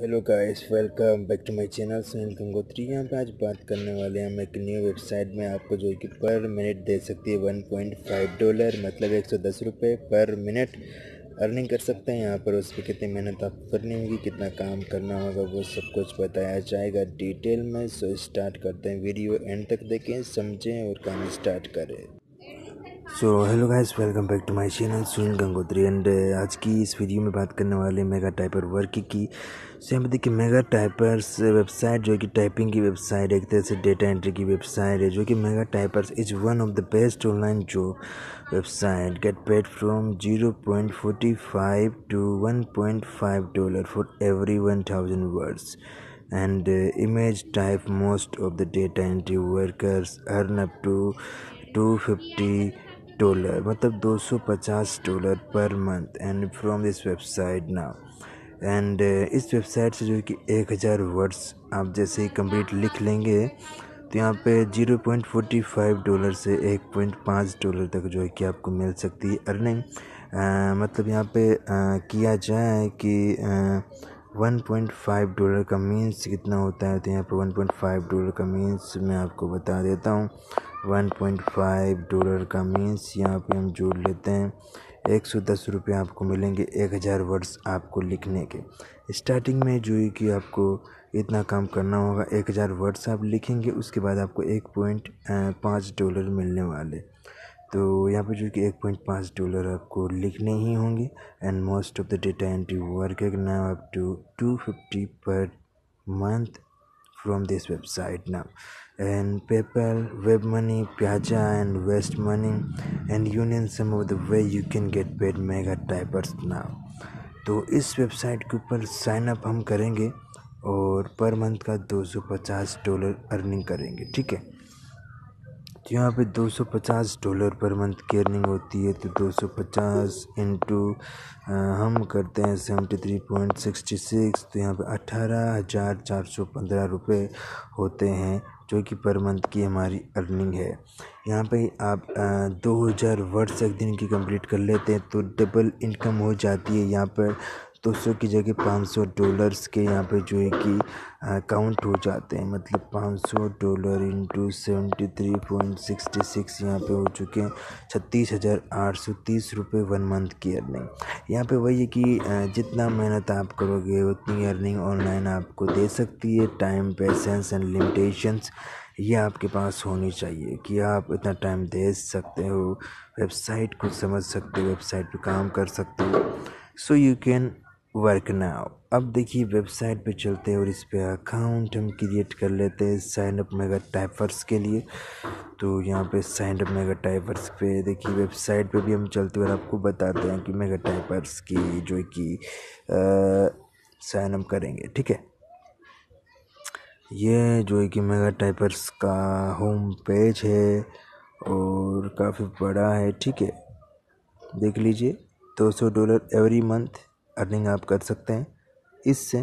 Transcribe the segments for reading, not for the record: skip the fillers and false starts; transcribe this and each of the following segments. Hello guys, welcome back to my channel Sunil Gangotri. यहाँ पे आज बात करने वाले हैं हम एक न्यू वेबसाइट में आपको जो कि पर मिनट दे सकती है $1.5 मतलब 110 रुपये पर मिनट अर्निंग कर सकते हैं यहाँ पर। उस पर कितनी मेहनत आपको करनी होगी, कितना काम करना होगा, वो सब कुछ बताया जाएगा डिटेल में। सो स्टार्ट करते हैं, वीडियो एंड तक देखें, समझें और काम स्टार्ट करें। So hello guys, welcome back to my channel Sunil Gangotri and आज की इस वीडियो में बात करने वाले मेगाटाइपर वर्क की। सो यहाँ पर देखिए मेगाटाइपर्स वेबसाइट जो कि टाइपिंग की वेबसाइट, एक तरह से डेटा एंट्री की वेबसाइट है जो कि megatypers is one of the best online job website. Get paid from 0.45 to $1.5 for every 1000 words and image type। most of the data entry workers earn up to $250 मतलब $250 per month and from this website now. And इस website से जो कि 1000 words आप जैसे ही complete लिख लेंगे तो यहाँ पे $0.45 से $1.5 तक जो है कि आपको मिल सकती है अर्निंग। मतलब यहाँ पे किया जाए कि $1.5 का मीन्स कितना होता है, तो यहाँ पर $1.5 का मीन्स मैं आपको बता देता हूँ। $1.5 का मीन्स यहाँ पे हम जोड़ लेते हैं 110 रुपये आपको मिलेंगे 1000 words आपको लिखने के। स्टार्टिंग में जो है कि आपको इतना काम करना होगा, 1000 words आप लिखेंगे, उसके बाद आपको $1.5 मिलने वाले। तो यहाँ पे जो कि $1.5 आपको लिखने ही होंगे and most of the data entry work now up to 250 per month from this website now. And PayPal, web money, pyaza and west money and union some of the way you can get paid megatypers now. तो इस website के ऊपर sign up हम करेंगे और per month का $250 earning करेंगे, ठीक है। तो यहाँ पे $250 पर मंथ की अर्निंग होती है, तो 250 इंटू हम करते हैं 73.66, तो यहाँ पे 18,415 रुपये होते हैं जो कि पर मंथ की हमारी अर्निंग है। यहाँ पे आप 2000 words एक दिन की कंप्लीट कर लेते हैं तो डबल इनकम हो जाती है। यहाँ पर 200 की जगह $500 के यहाँ पे जो है कि काउंट हो जाते हैं, मतलब $500 इंटू 73.66 यहाँ पर हो चुके हैं 36,830 रुपये 1 month की अर्निंग। यहाँ पे वही है कि जितना मेहनत आप करोगे उतनी अर्निंग ऑनलाइन आपको दे सकती है। टाइम, पेशेंस एंड लिमिटेशंस ये आपके पास होनी चाहिए कि आप इतना टाइम दे सकते हो, वेबसाइट को समझ सकते हो, वेबसाइट पे काम कर सकते हो। So you can work now. अब देखिए वेबसाइट पे चलते हैं और इस पे अकाउंट हम क्रिएट कर लेते हैं साइन अप मेगाटाइपर्स के लिए। तो यहाँ पे साइन अप मेगाटाइपर्स पे देखिए वेबसाइट पे भी हम चलते हैं और आपको बताते हैं कि मेगाटाइपर्स की जो कि साइन अप करेंगे, ठीक है। ये जो है कि मेगाटाइपर्स का होम पेज है और काफ़ी बड़ा है, ठीक है, देख लीजिए। $200 एवरी मंथ अर्निंग आप कर सकते हैं इससे।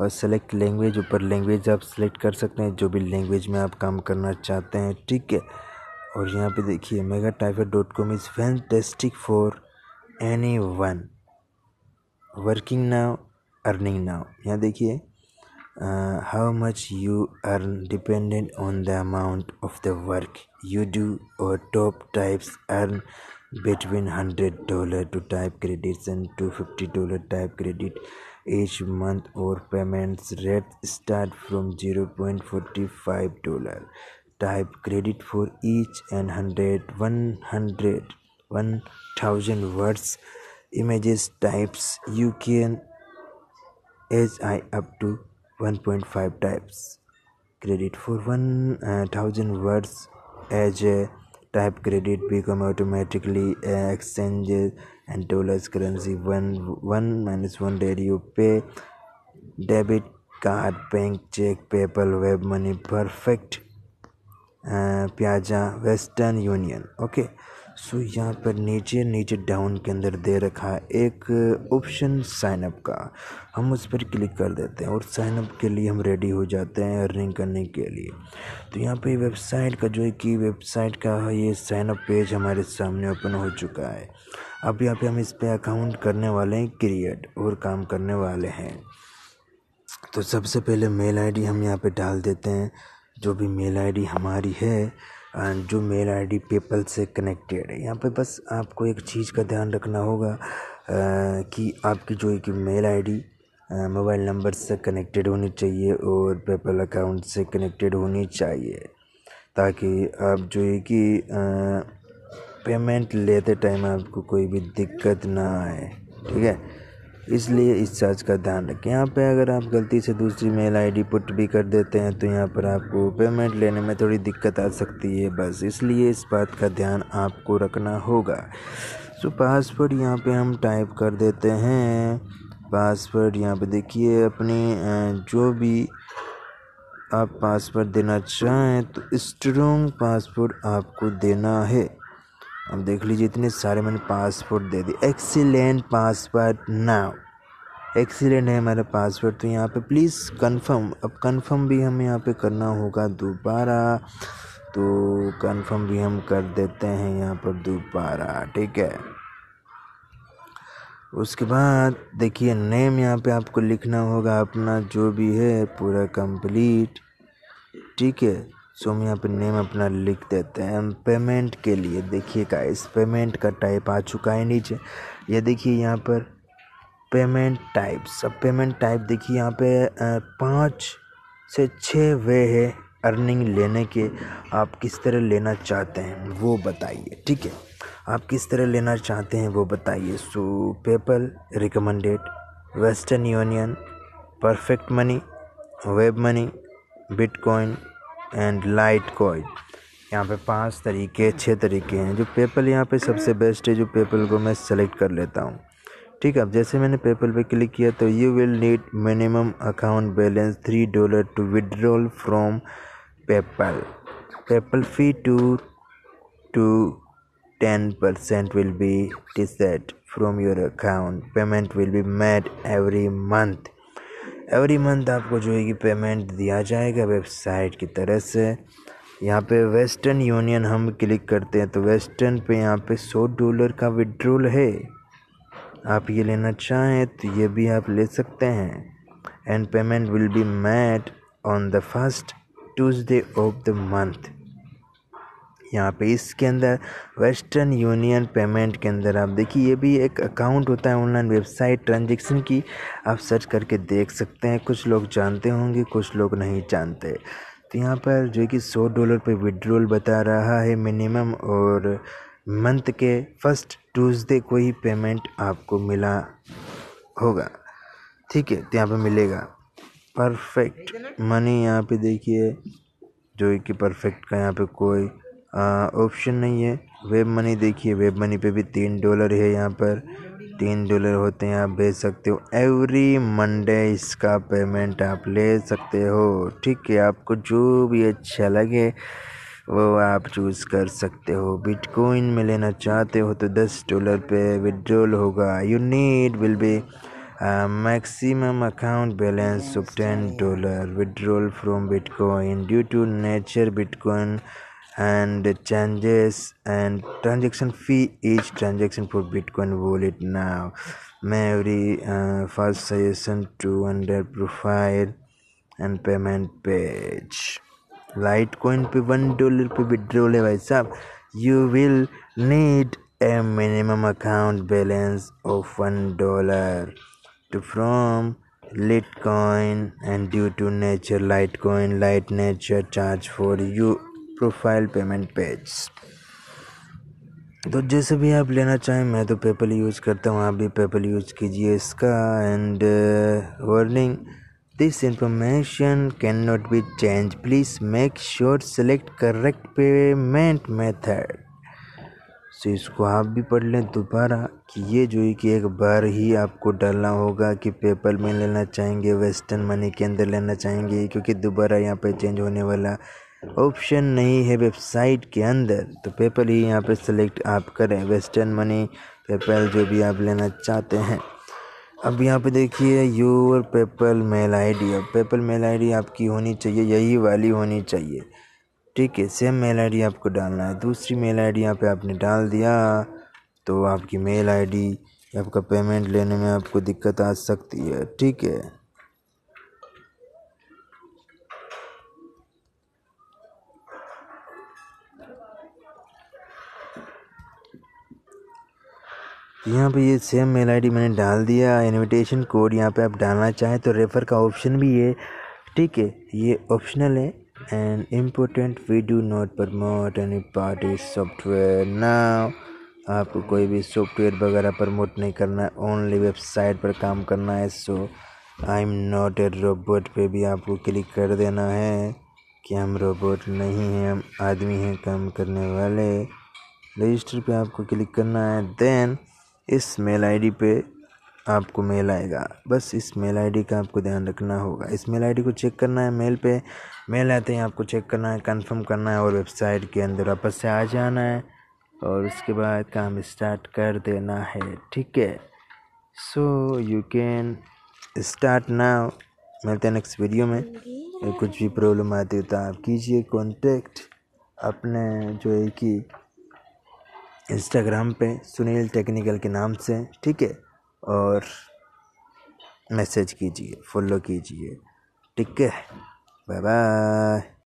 और सेलेक्ट लैंग्वेज, ऊपर लैंग्वेज आप सेलेक्ट कर सकते हैं जो भी लैंग्वेज में आप काम करना चाहते हैं, ठीक है। और यहाँ पे देखिए megatyper.com is fantastic for anyone working now earning now. यहाँ देखिए how much you earn dependent on the amount of the work you do or top types earn between $100 to type credits and $250 type credit each month or payments rate start from $0.45 type credit for each and 1,000 words images types you can HI up to 1.5 types credit for 1,000 words as a type credit become automatically exchanges and dollars currency one minus one day you pay debit card, bank, check, PayPal, web money, perfect, Payza, western union, okay. So यहाँ पर नीचे down के अंदर दे रखा है एक option sign up का, हम उस पर क्लिक कर देते हैं और साइनअप के लिए हम रेडी हो जाते हैं अर्निंग करने के लिए। तो यहाँ पे वेबसाइट का जो है कि वेबसाइट का ये साइनअप पेज हमारे सामने ओपन हो चुका है। अब यहाँ पे हम इस पर अकाउंट करने वाले हैं क्रिएट और काम करने वाले हैं। तो सबसे पहले मेल आईडी हम यहाँ पे डाल देते हैं, जो भी मेल आईडी हमारी है एंड जो मेल आईडी पेपल से कनेक्टेड है। यहाँ पे बस आपको एक चीज़ का ध्यान रखना होगा कि आपकी जो एक मेल आईडी मोबाइल नंबर से कनेक्टेड होनी चाहिए और पेपल अकाउंट से कनेक्टेड होनी चाहिए, ताकि आप जो है कि पेमेंट लेते टाइम आपको कोई भी दिक्कत ना आए, ठीक है। इसलिए इस चार्ज का ध्यान रखें। यहाँ पे अगर आप गलती से दूसरी मेल आईडी पुट भी कर देते हैं तो यहाँ पर आपको पेमेंट लेने में थोड़ी दिक्कत आ सकती है, बस इसलिए इस बात का ध्यान आपको रखना होगा। तो पासवर्ड यहाँ पे हम टाइप कर देते हैं। पासवर्ड यहाँ पे देखिए, अपने जो भी आप पासवर्ड देना चाहें तो स्ट्रॉन्ग पासवर्ड आपको देना है। अब देख लीजिए इतने सारे मैंने पासवर्ड दे दिए। एक्सीलेंट पासवर्ड नाउ, एक्सीलेंट है हमारा पासवर्ड। तो यहाँ पे प्लीज़ कंफर्म, अब कंफर्म भी हमें यहाँ पे करना होगा दोबारा, तो कंफर्म भी हम कर देते हैं यहाँ पर दोबारा, ठीक है। उसके बाद देखिए नेम यहाँ पे आपको लिखना होगा अपना जो भी है पूरा कंप्लीट, ठीक है। सो हम यहाँ पर नेम अपना लिख देते हैं। पेमेंट के लिए देखिए गाइस, पेमेंट का टाइप आ चुका है नीचे, ये देखिए यहाँ पर पेमेंट टाइप्स। अब पेमेंट टाइप देखिए यहाँ पे 5 से 6 वे है अर्निंग लेने के। आप किस तरह लेना चाहते हैं वो बताइए, ठीक है, आप किस तरह लेना चाहते हैं वो बताइए। So PayPal recommended, western union, perfect money, web money, bitcoin and Litecoin. यहाँ पे 5 तरीके 6 तरीके हैं। जो पेपल यहाँ पे सबसे बेस्ट है, जो पेपल को मैं सेलेक्ट कर लेता हूँ, ठीक है। अब जैसे मैंने पेपल पे क्लिक किया तो you will need minimum account balance $3 to withdrawal from PayPal. PayPal fee 2 to 10% will be deducted from your account. Payment will be made every month. Every month आपको जो है कि पेमेंट दिया जाएगा वेबसाइट की तरह से। यहाँ पे वेस्टर्न यूनियन हम क्लिक करते हैं तो वेस्टर्न पे यहाँ पे $100 का विड्रॉल है। आप ये लेना चाहें तो ये भी आप ले सकते हैं। And payment will be made on the first Tuesday of the month. यहाँ पे इसके अंदर वेस्टर्न यूनियन पेमेंट के अंदर आप देखिए ये भी एक अकाउंट होता है ऑनलाइन वेबसाइट ट्रांजैक्शन की। आप सर्च करके देख सकते हैं, कुछ लोग जानते होंगे कुछ लोग नहीं जानते। तो यहाँ पर जो कि $100 पे विड्रॉल बता रहा है मिनिमम, और मंथ के फर्स्ट ट्यूसडे को ही पेमेंट आपको मिला होगा, ठीक है, तो यहाँ पर मिलेगा। परफेक्ट मनी यहाँ पर देखिए जो कि परफेक्ट का यहाँ पर कोई ऑप्शन नहीं है। वेब मनी देखिए, वेब मनी पे भी $3 है, यहाँ पर $3 होते हैं, आप भेज सकते हो। एवरी मंडे इसका पेमेंट आप ले सकते हो, ठीक है, आपको जो भी अच्छा लगे वो आप चूज़ कर सकते हो। बिटकॉइन में लेना चाहते हो तो $10 पे विड्रॉल होगा। You need will be maximum account balance of $10 withdrawal from bitcoin due to nature bitcoin and changes and transaction fee each transaction for Bitcoin wallet now may every first suggestion to under profile and payment page। Litecoin पे $1 पे withdrawal है भाई साहब। You will need a minimum account balance of $1 to from Litecoin and due to nature Litecoin light nature charge for you profile payment page. तो जैसे भी आप लेना चाहें, मैं तो पेपल यूज़ करता हूँ, आप भी पेपल यूज़ कीजिए इसका। And warning, this information can not be change, please make sure select correct payment method. So इसको आप भी पढ़ लें दोबारा, कि ये जो है कि एक बार ही आपको डालना होगा कि पेपल में लेना चाहेंगे, वेस्टर्न मनी के अंदर लेना चाहेंगे, क्योंकि दोबारा यहाँ पे चेंज होने वाला ऑप्शन नहीं है वेबसाइट के अंदर। तो पेपल ही यहाँ पे सेलेक्ट आप करें, वेस्टर्न मनी पेपल जो भी आप लेना चाहते हैं। अब यहाँ पे देखिए योर पेपल मेल आईडी। अब पेपल मेल आईडी आपकी होनी चाहिए, यही वाली होनी चाहिए, ठीक है। सेम मेल आईडी आपको डालना है। दूसरी मेल आईडी यहाँ पे आपने डाल दिया तो आपकी मेल आईडी, आपका पेमेंट लेने में आपको दिक्कत आ सकती है, ठीक है। यहाँ पे ये सेम मेल आईडी मैंने डाल दिया। इनविटेशन कोड यहाँ पे आप डालना चाहें तो रेफ़र का ऑप्शन भी है, ठीक है, ये ऑप्शनल है। And important, we do not promote any party software now. आपको कोई भी सॉफ्टवेयर वगैरह प्रमोट नहीं करना है, ओनली वेबसाइट पर काम करना है। So I am not a robot पे भी आपको क्लिक कर देना है कि हम रोबोट नहीं हैं, हम आदमी हैं काम करने वाले। रजिस्टर पे आपको क्लिक करना है, देन इस मेल आईडी पे आपको मेल आएगा। बस इस मेल आईडी का आपको ध्यान रखना होगा। इस मेल आईडी को चेक करना है, मेल पे मेल आते हैं आपको चेक करना है, कंफर्म करना है और वेबसाइट के अंदर वापस से आ जाना है और उसके बाद काम स्टार्ट कर देना है, ठीक है। So you can start now. मिलते हैं नेक्स्ट वीडियो में। कुछ भी प्रॉब्लम आती हो तो आप कीजिए कॉन्टेक्ट अपने जो है कि इंस्टाग्राम पे सुनील टेक्निकल के नाम से, ठीक है, और मैसेज कीजिए, फॉलो कीजिए, ठीक है। Bye bye.